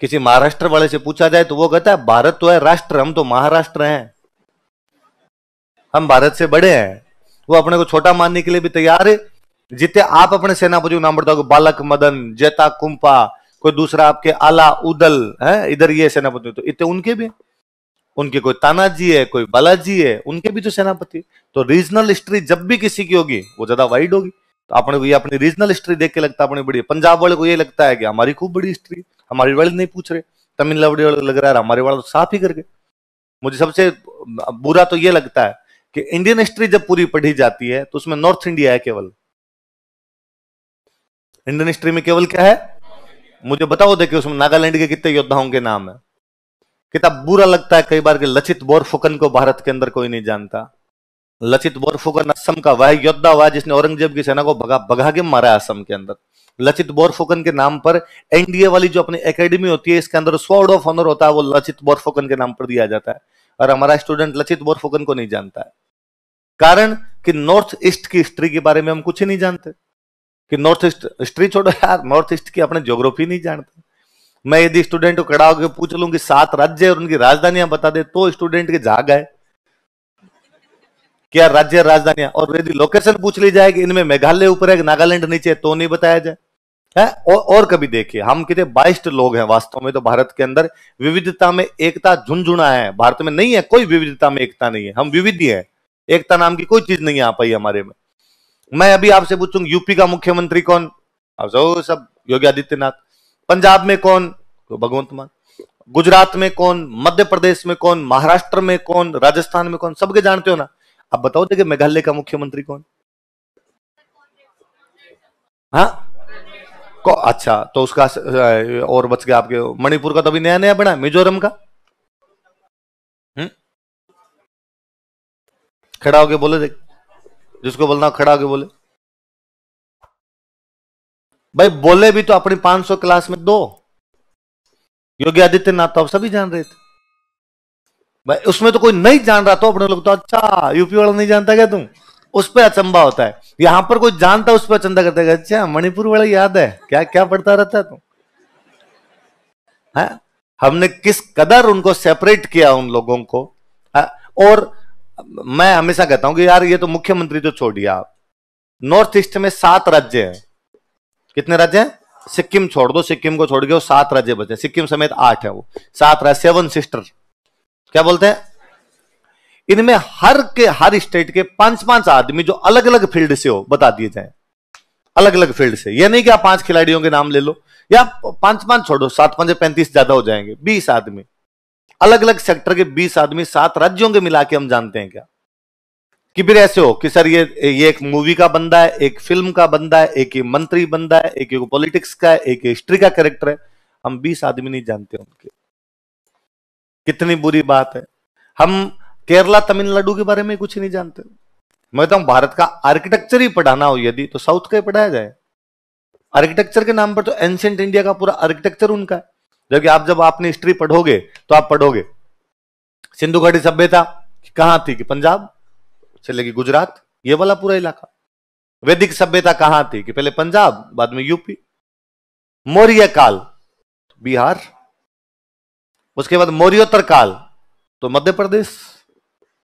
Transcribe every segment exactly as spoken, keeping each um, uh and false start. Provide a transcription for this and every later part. किसी महाराष्ट्र वाले से पूछा जाए तो वो कहता है भारत तो है राष्ट्र, हम तो महाराष्ट्र हैं, हम भारत से बड़े हैं। वो अपने को छोटा मानने के लिए भी तैयार है। जितने आप अपने सेनापति नाम पड़ता है बालक मदन, जेता कुंपा, कोई दूसरा आपके आला उदल है, इधर ये सेनापति तो इतने उनके भी, उनके कोई तानाजी है, कोई बालाजी है, उनके भी तो सेनापति। तो रीजनल हिस्ट्री जब भी किसी की होगी वो ज्यादा वाइड होगी। तो अपने को ये अपनी रीजनल हिस्ट्री देख के लगता है अपनी बड़ी। पंजाब वाले को ये लगता है कि हमारी खूब बड़ी हिस्ट्री, हमारे वाले नहीं पूछ रहे। तमिलनाडु वाले लग रहा है हमारे वाले तो साफ ही करके। मुझे सबसे बुरा तो ये लगता है कि इंडियन हिस्ट्री जब पूरी पढ़ी जाती है तो उसमें नॉर्थ इंडिया है केवल। इंडियन हिस्ट्री में केवल क्या है मुझे बताओ। देखिए उसमें नागालैंड के कितने योद्धाओं के नाम है। कितना बुरा लगता है कई बार कि लचित बोरफुकन को भारत के अंदर कोई नहीं जानता। लचित बोरफुकन असम का वह योद्धा हुआ जिसने औरंगजेब की सेना को भगा भगा के मारा असम के अंदर। लचित बोरफुकन के नाम पर एनडीए वाली जो अपनी एकेडमी होती है इसके अंदर स्वॉर्ड ऑफ ऑनर होता है, वो लचित बोरफुकन के नाम पर दिया जाता है। और हमारा स्टूडेंट लचित बोरफुकन को नहीं जानता है, कारण कि नॉर्थ ईस्ट की हिस्ट्री के बारे में हम कुछ ही नहीं जानते। कि नॉर्थ ईस्ट हिस्ट्री छोड़ो यार, नॉर्थ ईस्ट की अपने ज्योग्राफी नहीं जानते। मैं यदि स्टूडेंट को खड़ा होकर पूछ लूं कि सात राज्य और उनकी राजधानियां बता दे तो स्टूडेंट के जाग आए क्या राज्य राजधानियां। और यदि लोकेशन पूछ ली जाए कि इनमें मेघालय ऊपर है नागालैंड नीचे तो नहीं बताया जाए है। और, और कभी देखिए हम कितने बाइस लोग हैं वास्तव में। तो भारत के अंदर विविधता में एकता झुंझुना है। भारत में नहीं है कोई विविधता में एकता नहीं है, हम विविध है, एकता नाम की कोई चीज नहीं आ पाई हमारे में। मैं अभी आपसे पूछूंगा यूपी का मुख्यमंत्री कौन? आप सब योगी आदित्यनाथ। पंजाब में कौन? तो भगवंत मान। गुजरात में कौन? मध्य प्रदेश में कौन? महाराष्ट्र में कौन? राजस्थान में कौन? सबके जानते हो ना। अब बताओ देखिए मेघालय का मुख्यमंत्री कौन? हाँ को, अच्छा तो उसका और बच गया आपके। मणिपुर का तो अभी नया नया बना। मिजोरम का हम्म खड़ा होके बोले, देख जिसको बोलना खड़ा होके बोले भाई। बोले भी तो अपनी पाँच सौ क्लास में दो। योगी आदित्यनाथ तो आप सभी जान रहे थे भाई, उसमें तो कोई नहीं जान रहा था। अपने लोग तो अच्छा यूपी वाला नहीं जानता क्या तुम, उस पर अचंबा होता है। यहां पर कोई जानता उस पर अचंबा करता है। अच्छा मणिपुर वाला याद है क्या, क्या पढ़ता रहता है तुम है? हमने किस कदर उनको सेपरेट किया उन लोगों को है? और मैं हमेशा कहता हूं कि यार ये तो मुख्यमंत्री तो छोड़िए आप, नॉर्थ ईस्ट में सात राज्य हैं। कितने राज्य हैं? सिक्किम छोड़ दो, सिक्किम को छोड़ के वो सात राज्य बचे, सिक्किम समेत आठ है। वो सात राज्य सेवन सिस्टर क्या बोलते हैं। इनमें हर के हर स्टेट के पांच पांच आदमी जो अलग अलग फील्ड से हो बता दिए जाए, अलग अलग फील्ड से। ये नहीं कि आप पांच खिलाड़ियों के नाम ले लो या पांच पांच छोड़ो, सात पांच पैंतीस ज्यादा हो जाएंगे, बीस आदमी अलग अलग सेक्टर के, बीस आदमी सात राज्यों के मिला के हम जानते हैं क्या? कि फिर ऐसे हो कि सर ये ये एक मूवी का बंदा है, एक फिल्म का बंदा है, एक ये मंत्री बंदा है, एक ये पॉलिटिक्स का है, एक हिस्ट्री का कैरेक्टर है। हम बीस आदमी नहीं जानते उनके। कितनी बुरी बात है। हम केरला तमिलनाडु के बारे में कुछ नहीं जानते। मैं कहता हूं भारत का आर्किटेक्चर ही पढ़ाना हो यदि तो साउथ का ही पढ़ाया जाए। आर्किटेक्चर के नाम पर तो एंशिएंट इंडिया का पूरा आर्किटेक्चर उनका है। जबकि आप जब आपने हिस्ट्री पढ़ोगे तो आप पढ़ोगे सिंधु घाटी सभ्यता कहां थी, कि पंजाब से लेके गुजरात ये वाला पूरा इलाका। वैदिक सभ्यता कहां थी, कि पहले पंजाब बाद में यूपी। मौर्य काल बिहार, उसके बाद मौर्योत्तर काल तो मध्य प्रदेश,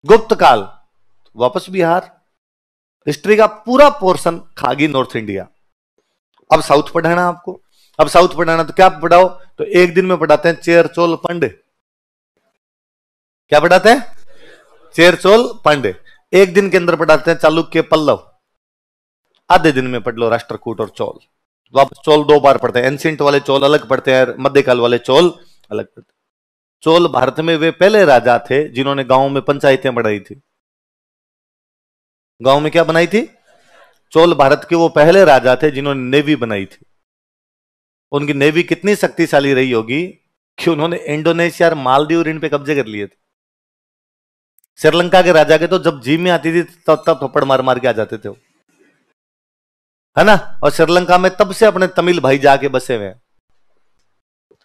गुप्त काल तो वापस बिहार। हिस्ट्री का पूरा पोर्शन खागी नॉर्थ इंडिया। अब साउथ पढ़ाना आपको, अब साउथ पढ़ाना तो क्या पढ़ाओ? तो एक दिन में पढ़ाते हैं चेर चोल पंडे। क्या पढ़ाते हैं? चेर चोल पंडे। एक दिन के अंदर पढ़ाते हैं चालुक्य पल्लव। आधे दिन में पढ़ लो राष्ट्रकूट और चोल। वापस चोल दो बार पढ़ते हैं, एंशिएंट वाले चोल अलग पढ़ते हैं, मध्यकाल वाले चोल अलग पढ़ते हैं। चोल भारत में वे पहले राजा थे जिन्होंने गांव में पंचायतें बनाई थी। गांव में क्या बनाई थी? चोल भारत के वो पहले राजा थे जिन्होंने नेवी बनाई थी। उनकी नेवी कितनी शक्तिशाली रही होगी कि उन्होंने इंडोनेशिया और मालदीव इन पे कब्जे कर लिए थे। श्रीलंका के राजा के तो जब जीव में आती थी तब तब थप्पड़ मार मार के आ जाते थे वो, है ना। और श्रीलंका में तब से अपने तमिल भाई जाके बसे हुए हैं।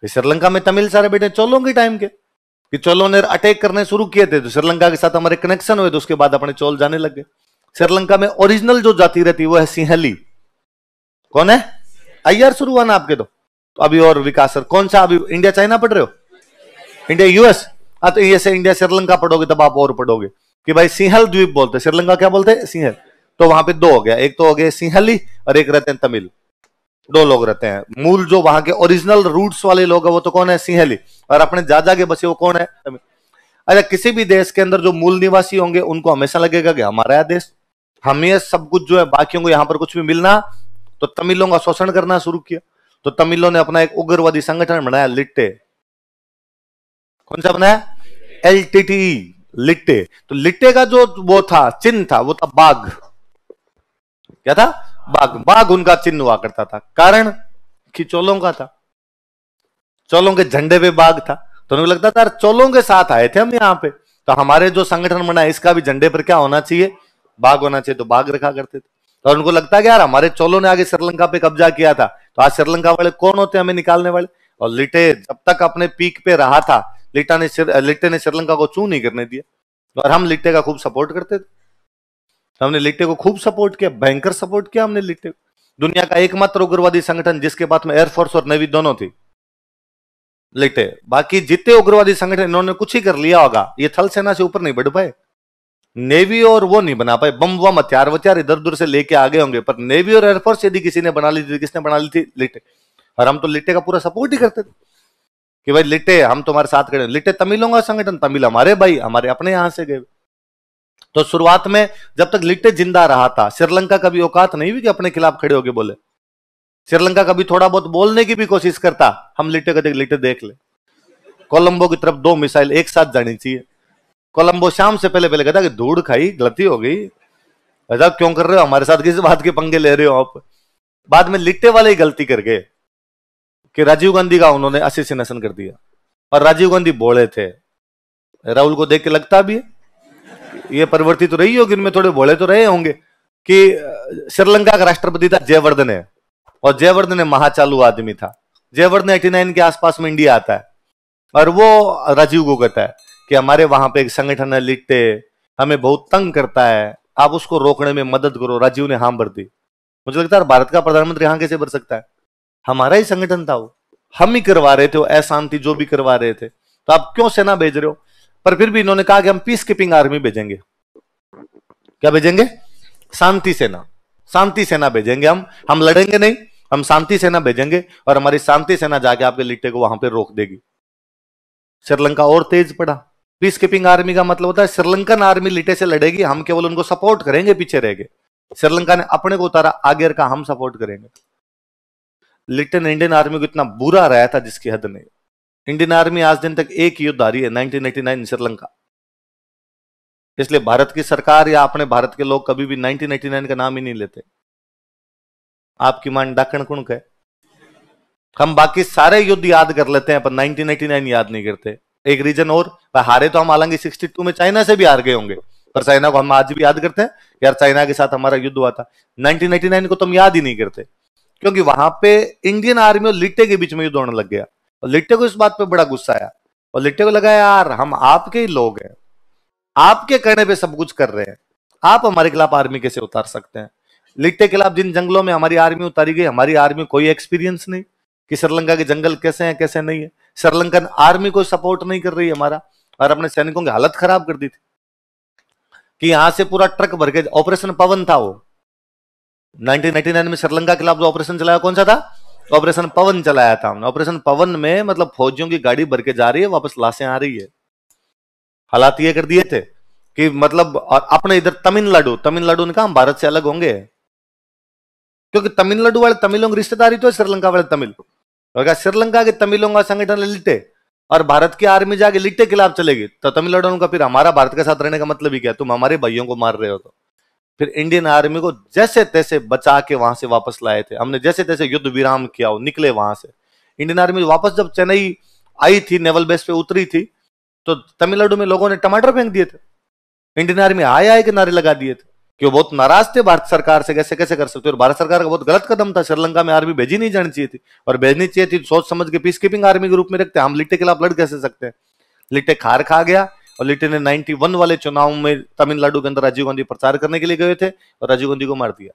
श्रीलंका में तमिल सारे बेटे चोलों के टाइम के, कि चोलों ने अटैक करने शुरू किए थे तो श्रीलंका के साथ हमारे कनेक्शन हुए, तो उसके बाद अपने चोल जाने लग गए। श्रीलंका में ओरिजिनल जो जाति रहती वो है सिंहली। कौन है? अय्यर शुरू हुआ ना आपके तो तो अभी और विकास सर कौन सा अभी इंडिया चाइना पढ़ रहे हो, इंडिया यूएस, हाँ तो ये से इंडिया श्रीलंका पढ़ोगे तब आप और पढ़ोगे कि भाई सिंहल द्वीप बोलते हैं, श्रीलंका क्या बोलते हैं सिंहल, तो वहां पे दो हो गया, एक तो हो गया सिंहली और एक रहते हैं तमिल, दो लोग रहते हैं। मूल जो वहां के ओरिजिनल रूट्स वाले लोग हैं वो तो कौन है सिंहली, और अपने जाजा के बसे वो कौन है तमिल। अच्छा किसी भी देश के अंदर जो मूल निवासी होंगे उनको हमेशा लगेगा कि हमारा देश, हमें सब कुछ जो है, बाकियों को यहाँ पर कुछ भी मिलना, तो तमिलों का शोषण करना शुरू किया। तो तमिलों ने अपना एक उग्रवादी संगठन बनाया लिट्टे, कौन सा बनाया एल टी टी ई लिट्टे। तो लिट्टे का जो वो था चिन्ह था वो था बाघ, क्या था बाघ, बाघ उनका चिन्ह हुआ करता था, कारण कि चोलों का था, चोलों के झंडे पे बाघ था। तो उनको लगता था यार चोलों के साथ आए थे हम यहाँ पे, तो हमारे जो संगठन बना इसका भी झंडे पर क्या होना चाहिए, बाघ होना चाहिए, तो बाघ रखा करते थे। और उनको लगता कि यार हमारे चोलों ने आगे श्रीलंका पे कब्जा किया था, तो आज श्रीलंका वाले कौन होते हैं हमें निकालने वाले। और लिट्टे जब तक अपने पीक पे रहा था, लिट्टा ने लिट्टे ने श्रीलंका को चू नहीं करने दिया, और हम लिट्टे का खूब सपोर्ट करते थे, हमने लिट्टे को खूब सपोर्ट किया, भयंकर सपोर्ट किया हमने लिट्टे को। दुनिया का एकमात्र उग्रवादी संगठन जिसके पास में एयरफोर्स और नेवी दोनों थी, लिट्टे। बाकी जितने उग्रवादी संगठन इन्होंने कुछ ही कर लिया होगा, ये थल सेना से ऊपर नहीं बढ़ पाए, नेवी और वो नहीं बना पाए, बम वम हथियार वथियार इधर उधर से लेके आगे होंगे, पर नेवी और एयरफोर्स यदि किसी ने बना ली थी, किसने बना ली थी, लिट्टे। और हम तो लिट्टे का पूरा सपोर्ट ही करते थे कि भाई लिट्टे हम तुम्हारे साथ खड़े। लिट्टे तमिलों का संगठन, तमिल हमारे भाई, हमारे अपने यहां से गए। तो शुरुआत में जब तक लिट्टे जिंदा रहा था श्रीलंका कभी औकात नहीं हुई कि अपने खिलाफ खड़े होके बोले, श्रीलंका कभी थोड़ा बहुत बोलने की भी कोशिश करता, हम लिट्टे को देख, लिट्टे देख ले, कोलंबो की तरफ दो मिसाइल एक साथ जानी चाहिए, कोलंबो शाम से पहले पहले कहता कि धूड़ खाई गलती हो गई, ऐसा क्यों कर रहे हो हमारे साथ, किस बात के पंगे ले रहे हो आप। बाद में लिट्टे वाले ही गलती कर गए कि राजीव गांधी का उन्होंने असेसिनेशन कर दिया, और राजीव गांधी बोले थे, राहुल को देख के लगता भी है ये परिवर्तित तो रही होगी इनमें, थोड़े भोले तो रहे होंगे, कि श्रीलंका का राष्ट्रपति था जयवर्धन है, और जयवर्धन महाचालू आदमी था, जयवर्धन नवासी के आसपास में इंडिया आता है, और वो राजीव को कहता है कि हमारे वहां पे एक संगठन है लिट्टे, हमें बहुत तंग करता है, आप उसको रोकने में मदद करो। राजीव ने हां भर दी। मुझे लगता है भारत का प्रधानमंत्री हां कैसे भर सकता है, हमारा ही संगठन था वो, हम ही करवा रहे थे वो अशांति जो भी करवा रहे थे, तो आप क्यों सेना भेज रहे हो। पर फिर भी इन्होंने कहा कि हम पीस कीपिंग आर्मी भेजेंगे, क्या भेजेंगे, शांति सेना, शांति सेना भेजेंगे, हम हम लड़ेंगे नहीं, हम शांति सेना भेजेंगे, और हमारी शांति सेना जाके आपके लिट्टे को वहां पे रोक देगी। श्रीलंका और तेज पड़ा। पीस कीपिंग आर्मी का मतलब होता है श्रीलंकन आर्मी लिट्टे से लड़ेगी, हम केवल उनको सपोर्ट करेंगे, पीछे रहेंगे। श्रीलंका ने अपने को उतारा, आगे का हम सपोर्ट करेंगे। लिट्टे ने इंडियन आर्मी को इतना बुरा हराया था जिसकी हद नहीं। इंडियन आर्मी आज दिन तक एक युद्ध हारी है, नाइनटीन एटी नाइन श्रीलंका। इसलिए भारत की सरकार या अपने भारत के लोग कभी भी नाइनटीन एटी नाइन का नाम ही नहीं लेते। आपकी मान डाकण कुणक है, हम बाकी सारे युद्ध याद कर लेते हैं पर नाइनटीन एटी नाइन याद नहीं करते। एक रीजन और, हारे तो हम हालांकि बासठ में चाइना से भी हार गए होंगे, पर चाइना को हम आज भी याद करते हैं, यार चाइना के साथ हमारा युद्ध हुआ था। नाइनटीन एटी नाइन को तो हम याद ही नहीं करते क्योंकि वहां पे इंडियन आर्मी और लिट्टे के बीच में युद्ध होने लग गया। और लिट्टे को इस बात पे बड़ा गुस्सा आया, और लिट्टे को लगा यार हम आपके ही लोग हैं, आपके कहने पे सब कुछ कर रहे हैं, आप हमारे खिलाफ आर्मी कैसे उतार सकते हैं। लिट्टे के खिलाफ जिन जंगलों में हमारी आर्मी उतारी गई, हमारी आर्मी कोई एक्सपीरियंस नहीं कि श्रीलंका के जंगल कैसे हैं कैसे नहीं है, श्रीलंकन आर्मी को सपोर्ट नहीं कर रही हमारा, और अपने सैनिकों की हालत खराब कर दी थी कि यहां से पूरा ट्रक भर के, ऑपरेशन पवन था वो नाइनटीन एटी नाइन में श्रीलंका के खिलाफ जो ऑपरेशन चलाया, कौन सा था, ऑपरेशन पवन चलाया था हमने। ऑपरेशन पवन में मतलब फौजियों की गाड़ी भर के जा रही है, वापस लाशें आ रही है। हालात ये कर दिए थे कि मतलब, और अपने इधर तमिलनाडु, तमिलनाडु ने कहा हम भारत से अलग होंगे क्योंकि तमिलनाडु वाले तमिलों की रिश्तेदारी तो है श्रीलंका वाले तमिल, और श्रीलंका के तमिलों का संगठन लिट्टे और भारत की आर्मी जाके लिट्टे के खिलाफ चलेगी, तो तमिलनाडु ने कहा फिर हमारा भारत के साथ रहने का मतलब ही क्या, तुम हमारे भाइयों को मार रहे हो। तो फिर इंडियन आर्मी को जैसे तैसे बचा के वहां से वापस लाए थे हमने, जैसे तैसे युद्ध विराम किया, वो निकले वहां से। इंडियन आर्मी वापस जब चेन्नई आई थी, नेवल बेस पे उतरी थी, तो तमिलनाडु में लोगों ने टमाटर फेंक दिए थे, इंडियन आर्मी आए आए के नारे लगा दिए थे कि वो बहुत नाराज थे भारत सरकार से, कैसे कैसे कर सकते हो। भारत सरकार का बहुत गलत कदम था, श्रीलंका में आर्मी भेजी नहीं जानी चाहिए थी, और भेजनी चाहिए थी सोच समझ के पीस कीपिंग आर्मी के रूप में रखते, हम लिट्टे के खिलाफ लड़ कैसे सकते हैं। लिट्टे खार खा गया, और लिट्टे ने इक्यानवे वाले चुनाव में तमिलनाडु के अंदर राजीव गांधी प्रचार करने के लिए गए थे और राजीव गांधी को मार दिया।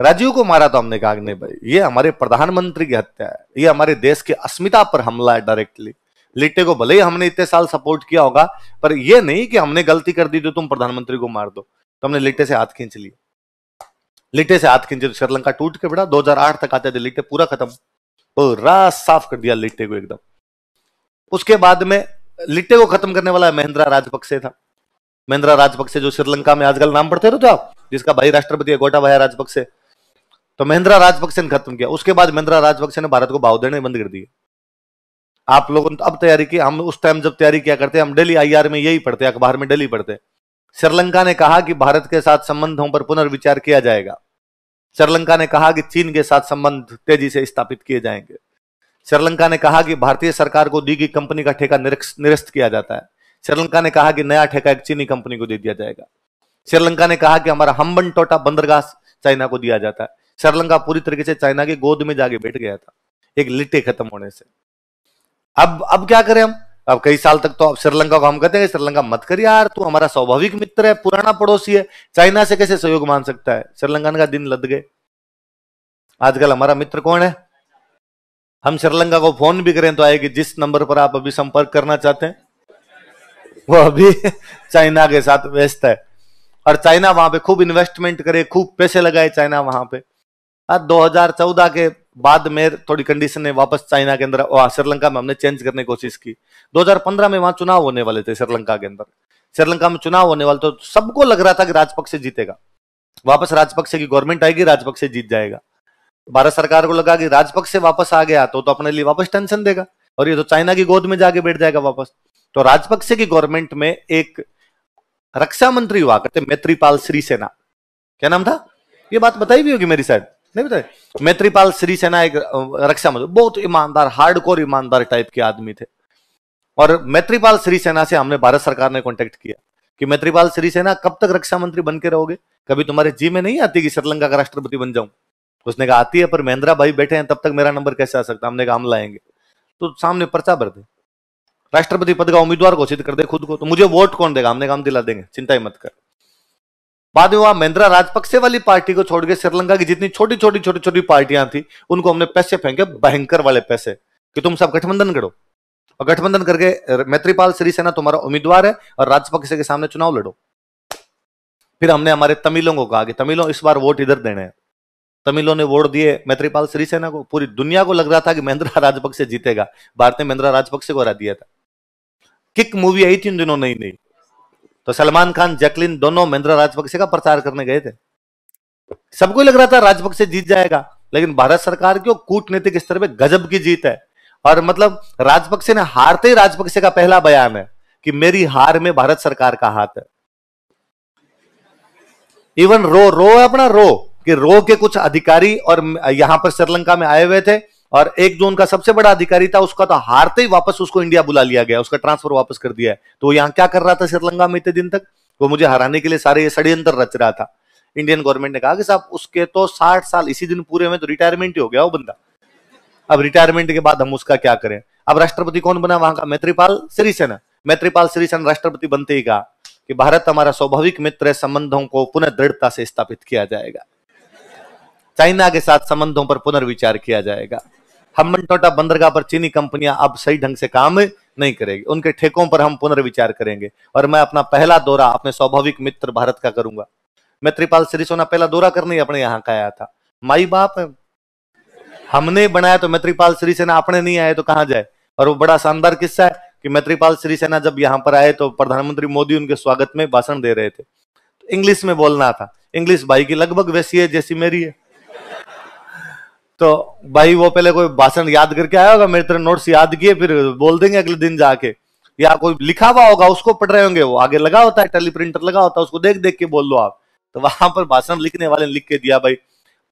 राजीव को मारा तो हमने कहा नहीं भाई, ये हमारे प्रधानमंत्री की हत्या है, ये हमारे देश की अस्मिता पर हमला है डायरेक्टली। लिट्टे को भले ही हमने इतने साल सपोर्ट किया होगा, पर ये नहीं कि हमने गलती कर दी तो तुम प्रधानमंत्री को मार दो। तो हमने लिट्टे से हाथ खींच लिया, लिट्टे से हाथ खींचे तो श्रीलंका टूट के बेटा दो हज़ार आठ तक आते थे लिट्टे, पूरा खत्म, पूरा साफ कर दिया लिट्टे को एकदम। उसके बाद में लिट्टे को खत्म करने वाला महिंद्रा राजपक्से था। महिंद्रा राजपक्से जो श्रीलंका में आजकल नाम पढ़ते रहते हो आप, जिसका भाई राष्ट्रपति है गोटाबाया राजपक्से, तो महिंद्रा राजपक्से ने खत्म किया। उसके बाद महिंद्रा राजपक्से ने भारत को भाव देने बंद कर दिए। आप लोगों ने अब तैयारी की, हम उस टाइम जब तैयारी किया करते हम डेली आई आर में यही पढ़ते, अखबार में डेली पढ़ते। श्रीलंका ने कहा कि भारत के साथ संबंधों पर पुनर्विचार किया जाएगा। श्रीलंका ने कहा कि चीन के साथ संबंध तेजी से स्थापित किए जाएंगे। श्रीलंका ने कहा कि भारतीय सरकार को दी गई कंपनी का ठेका निरस्त किया जाता है। श्रीलंका ने कहा कि नया ठेका एक चीनी कंपनी को दे दिया जाएगा। श्रीलंका ने कहा कि हमारा हम्बन टोटा बंदरगाह चाइना को दिया जाता है। श्रीलंका पूरी तरीके से चाइना की गोद में जाके बैठ गया था एक लिट्टे खत्म होने से। अब अब क्या करें हम? अब कई साल तक तो अब श्रीलंका को हम कहते हैं श्रीलंका मत कर यार, तू हमारा स्वाभाविक मित्र है, पुराना पड़ोसी है, चाइना से कैसे सहयोग मान सकता है? श्रीलंका का दिन लद गए। आजकल हमारा मित्र कौन है? हम श्रीलंका को फोन भी करें तो आएगी जिस नंबर पर आप अभी संपर्क करना चाहते हैं वो अभी चाइना के साथ व्यस्त है। और चाइना वहां पे खूब इन्वेस्टमेंट करे, खूब पैसे लगाए चाइना वहां पे। दो हज़ार चौदह के बाद में थोड़ी कंडीशन ने वापस चाइना के अंदर श्रीलंका में हमने चेंज करने की कोशिश की। दो हज़ार पंद्रह में वहां चुनाव होने वाले थे श्रीलंका के अंदर, श्रीलंका में चुनाव होने वाले तो सबको लग रहा था कि राजपक्से जीतेगा, वापस राजपक्से की गवर्नमेंट आएगी, राजपक्से जीत जाएगा। भारत सरकार को लगा कि राजपक्से वापस आ गया तो तो अपने लिए वापस टेंशन देगा और ये तो चाइना की गोद में जाके बैठ जाएगा वापस। तो राजपक्से की गवर्नमेंट में एक रक्षा मंत्री हुआ करते मैत्रीपाल सिरिसेना, क्या नाम था, ये बात बताई भी होगी मेरी शायद, नहीं बताई? मैत्रीपाल सिरिसेना एक रक्षा मंत्री, बहुत ईमानदार, हार्डकोर ईमानदार टाइप के आदमी थे। और मैत्रीपाल सिरिसेना से हमने भारत सरकार ने कॉन्टेक्ट किया कि मैत्रीपाल सिरिसेना कब तक रक्षा मंत्री बन के रहोगे, कभी तुम्हारे जी में नहीं आती कि श्रीलंका का राष्ट्रपति बन जाऊं? उसने कहा आती है, पर महिंद्रा भाई बैठे हैं, तब तक मेरा नंबर कैसे आ सकता? हमने कहा हम लाएंगे। तो सामने पर्चा भर दे, राष्ट्रपति पद का उम्मीदवार घोषित कर दे खुद को, तो मुझे वोट कौन देगा? हमने काम दिला देंगे, चिंता ही मत कर। बाद में वहां महिंद्रा राजपक्से वाली पार्टी को छोड़ के श्रीलंका की जितनी छोटी छोटी छोटी छोटी पार्टियां थी उनको हमने पैसे फेंके, भयंकर वाले पैसे, कि तुम सब गठबंधन करो और गठबंधन करके मैत्रीपाल सिरिसेना तुम्हारा उम्मीदवार है और राजपक्से के सामने चुनाव लड़ो। फिर हमने हमारे तमिलों को कहा कि तमिलों इस बार वोट इधर देने हैं। तमिलों ने वोट दिए मैत्रीपाल सिरिसेना को। पूरी दुनिया को लग रहा था कि महिंद्रा राजपक्से जीतेगा, भारत ने महिंद्रा राजपक्से को हरा दिया था। किक मूवी आई थी उन दिनों, नहीं नहीं तो सलमान खान, जैकलिन दोनों महिंद्रा राजपक्से का प्रचार करने गए थे। सबको लग रहा था राजपक्से जीत जाएगा, लेकिन भारत सरकार की कूटनीतिक स्तर पर गजब की जीत है। और मतलब राजपक्से ने हारते ही, राजपक्से का पहला बयान है कि मेरी हार में भारत सरकार का हाथ है। इवन रो रो है अपना रो कि रो के कुछ अधिकारी और यहां पर श्रीलंका में आए हुए थे, और एक जो उनका सबसे बड़ा अधिकारी था उसका तो हारते ही वापस उसको इंडिया बुला लिया गया, उसका ट्रांसफर वापस कर दिया है। तो वो यहाँ क्या कर रहा था श्रीलंका में इतने दिन तक? वो मुझे हराने के लिए सारे ये षड्यंत्र रच रहा था। इंडियन गवर्नमेंट ने कहा कि साहब उसके तो साठ साल इसी दिन पूरे में, तो रिटायरमेंट ही हो गया वो बंदा, अब रिटायरमेंट के बाद हम उसका क्या करें? अब राष्ट्रपति कौन बना वहां का? मैत्रीपाल सिरिसेना। मैत्रीपाल सिरिसेना राष्ट्रपति बनते ही कहा कि भारत हमारा स्वाभाविक मित्र है, संबंधों को पुनः दृढ़ता से स्थापित किया जाएगा, चाइना के साथ संबंधों पर पुनर्विचार किया जाएगा, हम्बन टोटा बंदरगाह पर चीनी कंपनियां अब सही ढंग से काम नहीं करेगी, उनके ठेकों पर हम पुनर्विचार करेंगे, और मैं अपना पहला दौरा अपने स्वाभाविक मित्र भारत का करूंगा। मैत्रीपाल सिरिसेना पहला दौरा करने अपने यहाँ का आया था। माई बाप है, हमने बनाया तो मैत्रीपाल सिरिसेना अपने नहीं आए तो कहाँ जाए? और वो बड़ा शानदार किस्सा है कि मैत्रीपाल सिरिसेना जब यहाँ पर आए तो प्रधानमंत्री मोदी उनके स्वागत में भाषण दे रहे थे, इंग्लिश में बोलना था, इंग्लिश भाई की लगभग वैसी है जैसी मेरी है। तो भाई वो पहले कोई भाषण याद करके आया होगा, मेरे तरह नोट्स याद किए फिर बोल देंगे अगले दिन जाके, या कोई लिखा हुआ होगा उसको पढ़ रहे होंगे, वो आगे लगा होता है टेली प्रिंटर लगा होता है, उसको देख देख के बोल लो आप। तो वहां पर भाषण लिखने वाले ने लिख के दिया भाई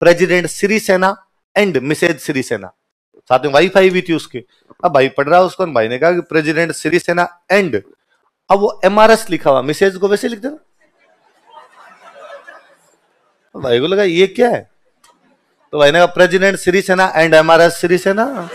president Sirisena and Mrs Sirisena, साथ में वाईफाई भी थी उसके। अब भाई पढ़ रहा है उसको, भाई ने कहा कि प्रेसिडेंट सिरिसेना एंड, अब वो एम आर एस लिखा हुआ, मिसेज को वैसे लिख देना। भाई को लगा ये क्या है, तो भाई ने कहा president Sirisena and M R S Sirisena.